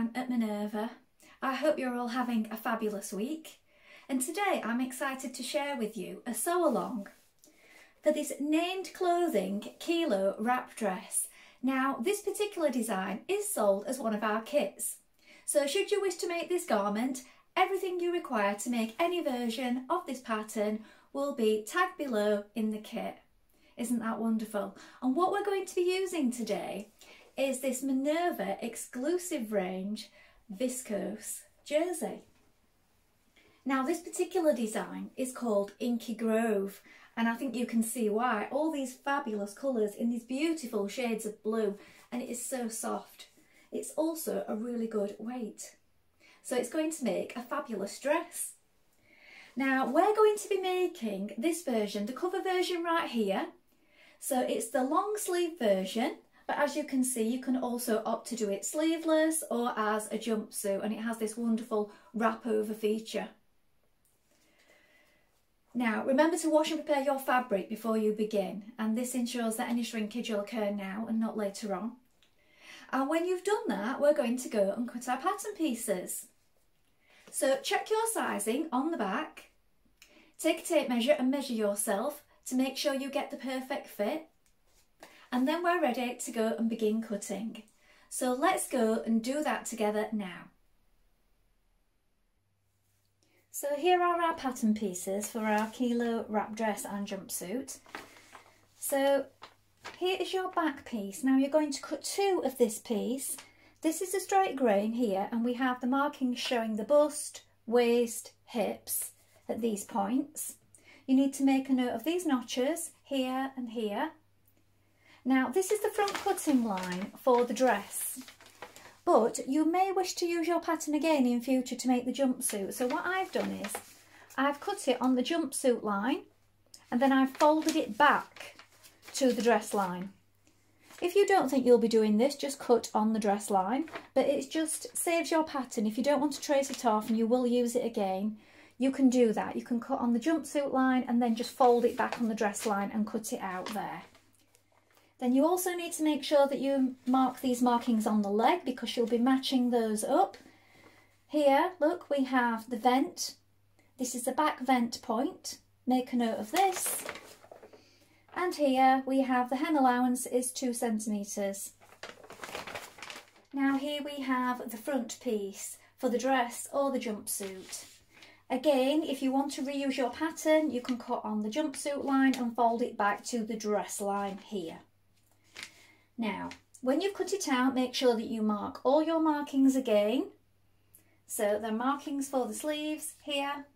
Instagram at Minerva. I hope you're all having a fabulous week, and today I'm excited to share with you a sew along for this Named Clothing Kielo Wrap Dress. Now this particular design is sold as one of our kits, so should you wish to make this garment, everything you require to make any version of this pattern will be tagged below in the kit. Isn't that wonderful? And what we're going to be using today is this Minerva exclusive range viscose jersey. Now this particular design is called Inky Grove, and I think you can see why. All these fabulous colours in these beautiful shades of blue, and it is so soft. It's also a really good weight, so it's going to make a fabulous dress. Now we're going to be making this version, the cover version right here. So it's the long sleeve version, but as you can see you can also opt to do it sleeveless or as a jumpsuit, and it has this wonderful wrap over feature. Now remember to wash and prepare your fabric before you begin, and this ensures that any shrinkage will occur now and not later on. And when you've done that, we're going to go and cut our pattern pieces. So check your sizing on the back, take a tape measure and measure yourself to make sure you get the perfect fit, and then we're ready to go and begin cutting. So let's go and do that together now. So here are our pattern pieces for our Kielo wrap dress and jumpsuit. So here is your back piece. Now you're going to cut two of this piece. This is a straight grain here, and we have the markings showing the bust, waist, hips at these points. You need to make a note of these notches here and here. Now this is the front cutting line for the dress, but you may wish to use your pattern again in future to make the jumpsuit. So what I've done is I've cut it on the jumpsuit line, and then I've folded it back to the dress line. If you don't think you'll be doing this, just cut on the dress line, but it just saves your pattern. If you don't want to trace it off and you will use it again, you can do that. You can cut on the jumpsuit line and then just fold it back on the dress line and cut it out there. Then you also need to make sure that you mark these markings on the leg, because you'll be matching those up. Here, look, we have the vent. This is the back vent point. Make a note of this. And here we have the hem allowance is 2 centimetres. Now here we have the front piece for the dress or the jumpsuit. Again, if you want to reuse your pattern, you can cut on the jumpsuit line and fold it back to the dress line here. Now, when you've cut it out, make sure that you mark all your markings again. So the markings for the sleeves here.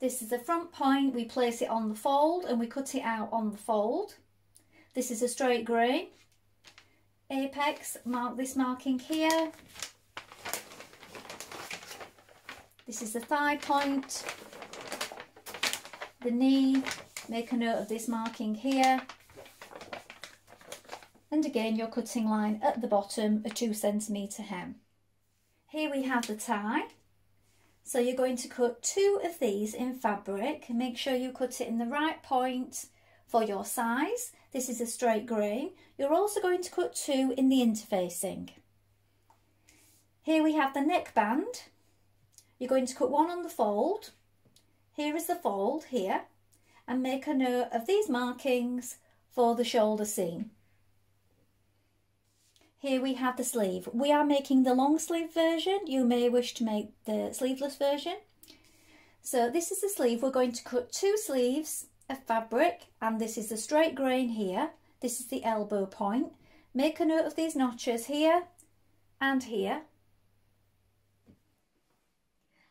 This is the front point, we place it on the fold and we cut it out on the fold. This is a straight grain. Apex, mark this marking here. This is the thigh point. The knee, make a note of this marking here. And again your cutting line at the bottom, a 2 centimetre hem. Here we have the tie. So you're going to cut two of these in fabric, and make sure you cut it in the right point for your size. This is a straight grain. You're also going to cut two in the interfacing. Here we have the neckband. You're going to cut one on the fold. Here is the fold here, and make a note of these markings for the shoulder seam. Here we have the sleeve. We are making the long sleeve version. You may wish to make the sleeveless version. So this is the sleeve. We're going to cut two sleeves of fabric, and this is the straight grain here. This is the elbow point. Make a note of these notches here and here.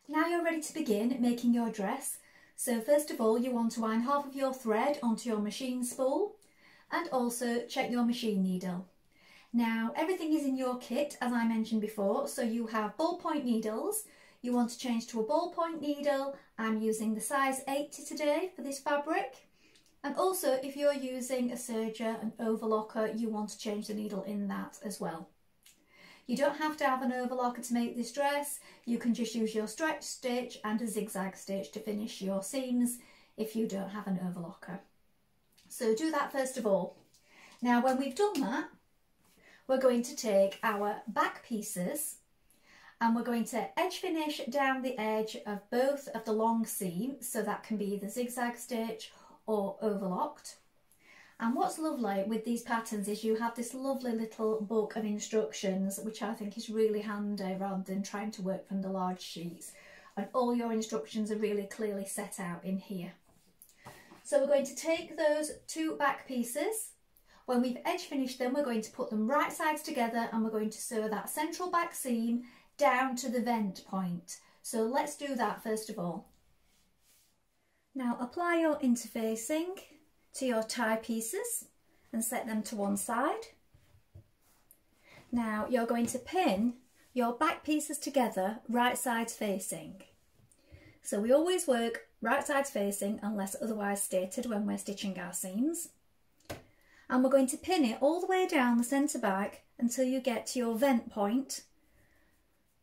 Now you're ready to begin making your dress. So first of all, you want to wind half of your thread onto your machine spool, and also check your machine needle. Now everything is in your kit, as I mentioned before, so you have ballpoint needles. You want to change to a ballpoint needle. I'm using the size 80 today for this fabric, and also if you're using a serger, an overlocker, you want to change the needle in that as well. You don't have to have an overlocker to make this dress. You can just use your stretch stitch and a zigzag stitch to finish your seams if you don't have an overlocker. So do that first of all. Now when we've done that, we're going to take our back pieces and we're going to edge finish down the edge of both of the long seams, so that can be either zigzag stitch or overlocked. And what's lovely with these patterns is you have this lovely little book of instructions, which I think is really handy rather than trying to work from the large sheets. And all your instructions are really clearly set out in here. So we're going to take those two back pieces. When we've edge finished them, we're going to put them right sides together, and we're going to sew that central back seam down to the vent point. So let's do that first of all. Now apply your interfacing to your tie pieces and set them to one side. Now you're going to pin your back pieces together right sides facing. So we always work right sides facing unless otherwise stated when we're stitching our seams. And we're going to pin it all the way down the centre back until you get to your vent point.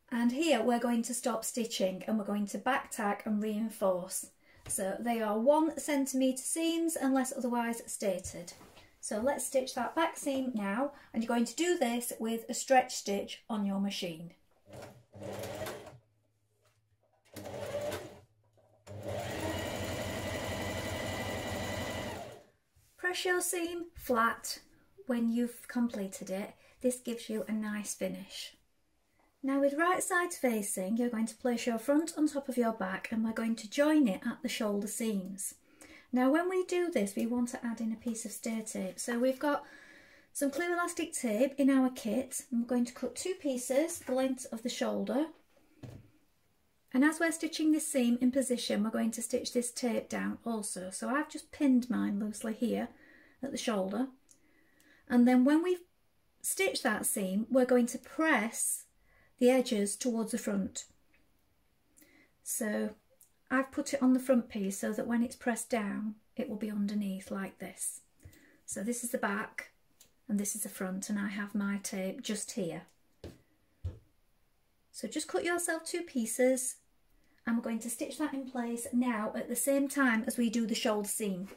And here we're going to stop stitching and we're going to back tack and reinforce. So they are 1 centimetre seams unless otherwise stated. So let's stitch that back seam now, and you're going to do this with a stretch stitch on your machine. Press your seam flat when you've completed it. This gives you a nice finish. Now with right sides facing, you're going to place your front on top of your back, and we're going to join it at the shoulder seams. Now when we do this, we want to add in a piece of stay tape. So we've got some clear elastic tape in our kit, and we're going to cut two pieces the length of the shoulder. And as we're stitching this seam in position, we're going to stitch this tape down also. So I've just pinned mine loosely here at the shoulder. And then when we've stitched that seam, we're going to press the edges towards the front. So I've put it on the front piece so that when it's pressed down, it will be underneath like this. So this is the back and this is the front, and I have my tape just here. So just cut yourself two pieces, and we're going to stitch that in place now at the same time as we do the shoulder seam.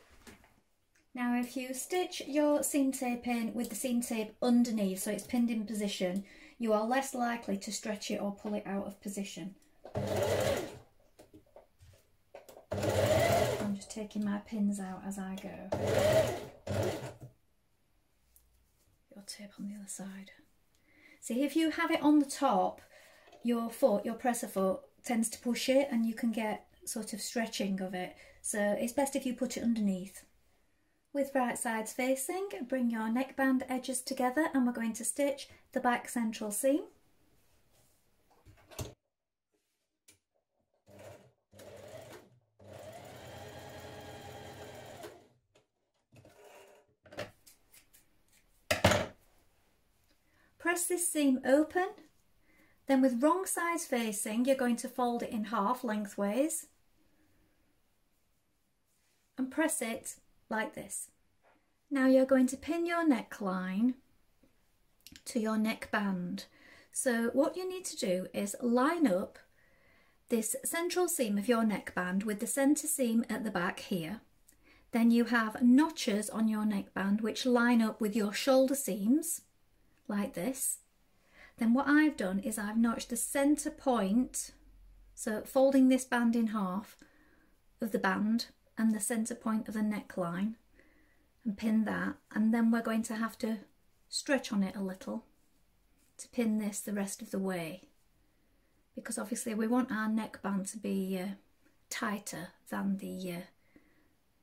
Now if you stitch your seam tape in with the seam tape underneath, so it's pinned in position, you are less likely to stretch it or pull it out of position. I'm just taking my pins out as I go. Your tape on the other side. See, if you have it on the top, your foot, your presser foot, tends to push it and you can get sort of stretching of it. So it's best if you put it underneath. With right sides facing, bring your neckband edges together, and we're going to stitch the back central seam. Press this seam open, then with wrong sides facing, you're going to fold it in half lengthways and press it like this. Now you're going to pin your neckline to your neckband. So what you need to do is line up this central seam of your neckband with the centre seam at the back here. Then you have notches on your neckband which line up with your shoulder seams like this. Then what I've done is I've notched the centre point, so folding this band in half of the band and the centre point of the neckline, and pin that, and then we're going to have to stretch on it a little to pin this the rest of the way, because obviously we want our neckband to be tighter than the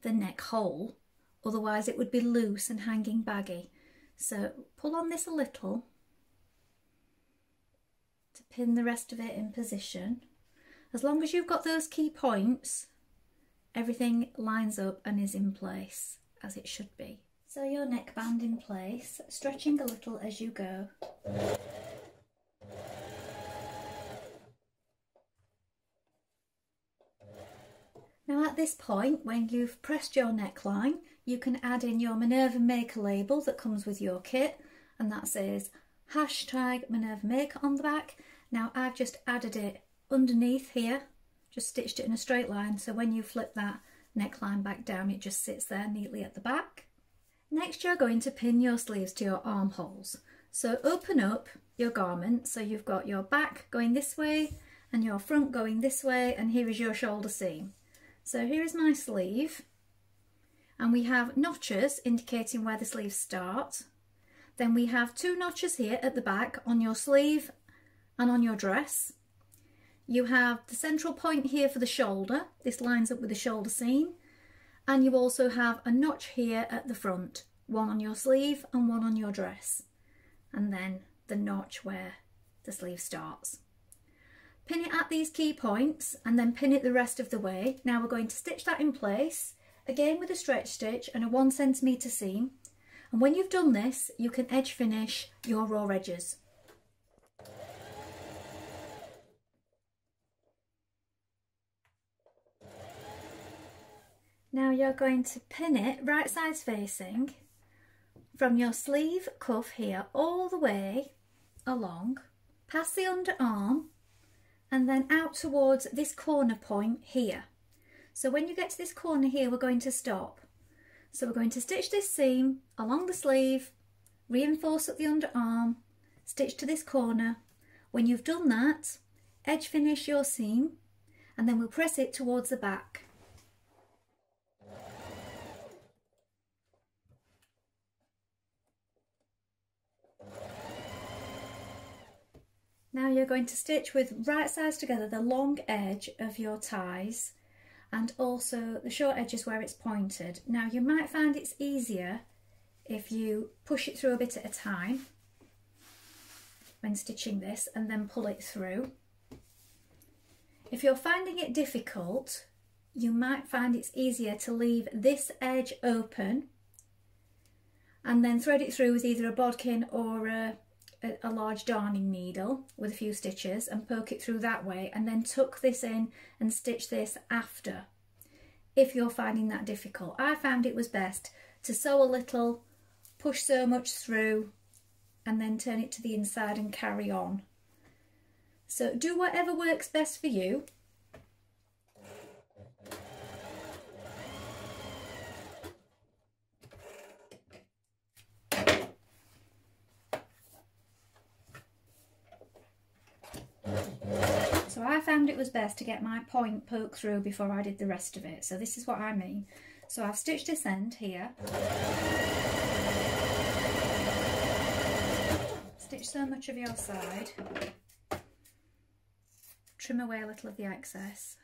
neck hole, otherwise it would be loose and hanging baggy. So pull on this a little to pin the rest of it in position. As long as you've got those key points, everything lines up and is in place as it should be. So your neckband in place, stretching a little as you go. Now at this point, when you've pressed your neckline, you can add in your Minerva Maker label that comes with your kit, and that says #MinervaMaker on the back. Now I've just added it underneath here, just stitched it in a straight line, so when you flip that neckline back down, it just sits there neatly at the back. Next you're going to pin your sleeves to your armholes. So open up your garment, so you've got your back going this way and your front going this way, and here is your shoulder seam. So here is my sleeve, and we have notches indicating where the sleeves start. Then we have two notches here at the back on your sleeve and on your dress. You have the central point here for the shoulder. This lines up with the shoulder seam. And you also have a notch here at the front, one on your sleeve and one on your dress. And then the notch where the sleeve starts. Pin it at these key points and then pin it the rest of the way. Now we're going to stitch that in place, again with a stretch stitch and a 1 centimetre seam. And when you've done this, you can edge finish your raw edges. Now you're going to pin it right sides facing from your sleeve cuff here all the way along, past the underarm and then out towards this corner point here. So when you get to this corner here, we're going to stop. So we're going to stitch this seam along the sleeve, reinforce at the underarm, stitch to this corner. When you've done that, edge finish your seam and then we'll press it towards the back. Now you're going to stitch with right sides together the long edge of your ties and also the short edges where it's pointed. Now you might find it's easier if you push it through a bit at a time when stitching this and then pull it through. If you're finding it difficult, you might find it's easier to leave this edge open and then thread it through with either a bodkin or a large darning needle with a few stitches and poke it through that way and then tuck this in and stitch this after, if you're finding that difficult. I found it was best to sew a little, push so much through and then turn it to the inside and carry on. So do whatever works best for you. So I found it was best to get my point poked through before I did the rest of it. So this is what I mean. So I've stitched this end here. Stitch so much of your side. Trim away a little of the excess.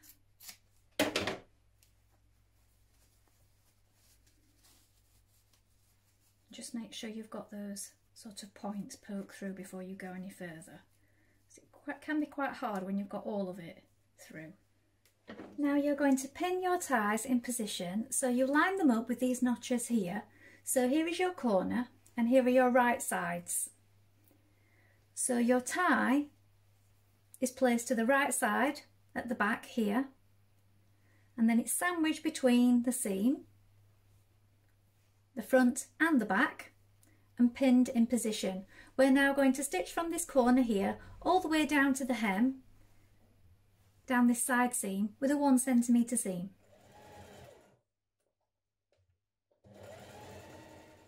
Just make sure you've got those sort of points poked through before you go any further. It can be quite hard when you've got all of it through. Now you're going to pin your ties in position, so you line them up with these notches here. So here is your corner and here are your right sides. So your tie is placed to the right side at the back here, and then it's sandwiched between the seam, the front and the back, and pinned in position. We're now going to stitch from this corner here all the way down to the hem, down this side seam with a 1 centimetre seam.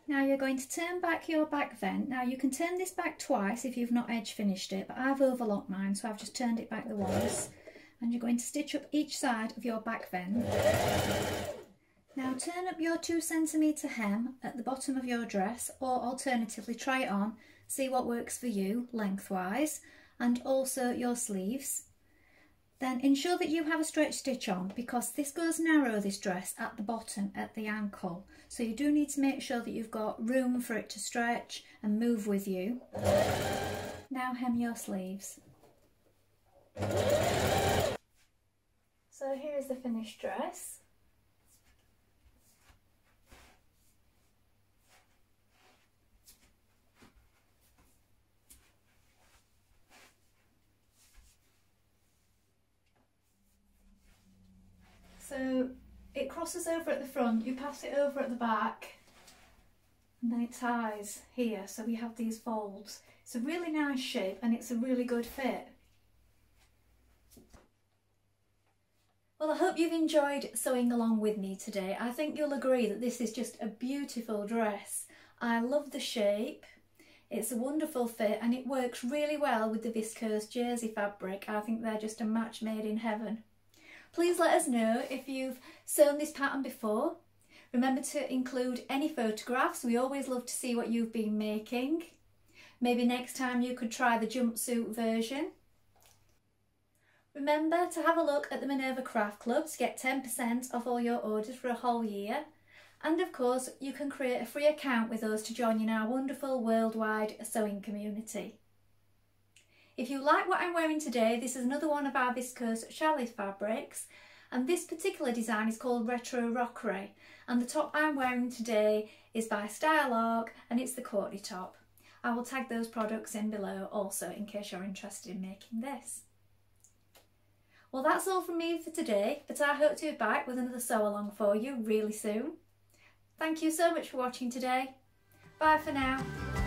Now you're going to turn back your back vent. Now you can turn this back twice if you've not edge finished it, but I've overlocked mine so I've just turned it back the once, and you're going to stitch up each side of your back vent. Now turn up your 2 centimetre hem at the bottom of your dress, or alternatively try it on, see what works for you lengthwise, and also your sleeves. Then ensure that you have a stretch stitch on, because this goes narrow, this dress, at the bottom, at the ankle. So you do need to make sure that you've got room for it to stretch and move with you. Now hem your sleeves. So here is the finished dress. So it crosses over at the front, you pass it over at the back, and then it ties here, so we have these folds. It's a really nice shape and it's a really good fit. Well, I hope you've enjoyed sewing along with me today. I think you'll agree that this is just a beautiful dress. I love the shape. It's a wonderful fit and it works really well with the viscose jersey fabric. I think they're just a match made in heaven. Please let us know if you've sewn this pattern before. Remember to include any photographs. We always love to see what you've been making. Maybe next time you could try the jumpsuit version. Remember to have a look at the Minerva Craft Club to get 10% off all your orders for a whole year. And of course, you can create a free account with us to join in our wonderful worldwide sewing community. If you like what I'm wearing today, this is another one of our viscose chalet fabrics. And this particular design is called Retro Rockery. And the top I'm wearing today is by StyleArc and it's the Courtney Top. I will tag those products in below also in case you're interested in making this. Well, that's all from me for today, but I hope to be back with another sew along for you really soon. Thank you so much for watching today. Bye for now.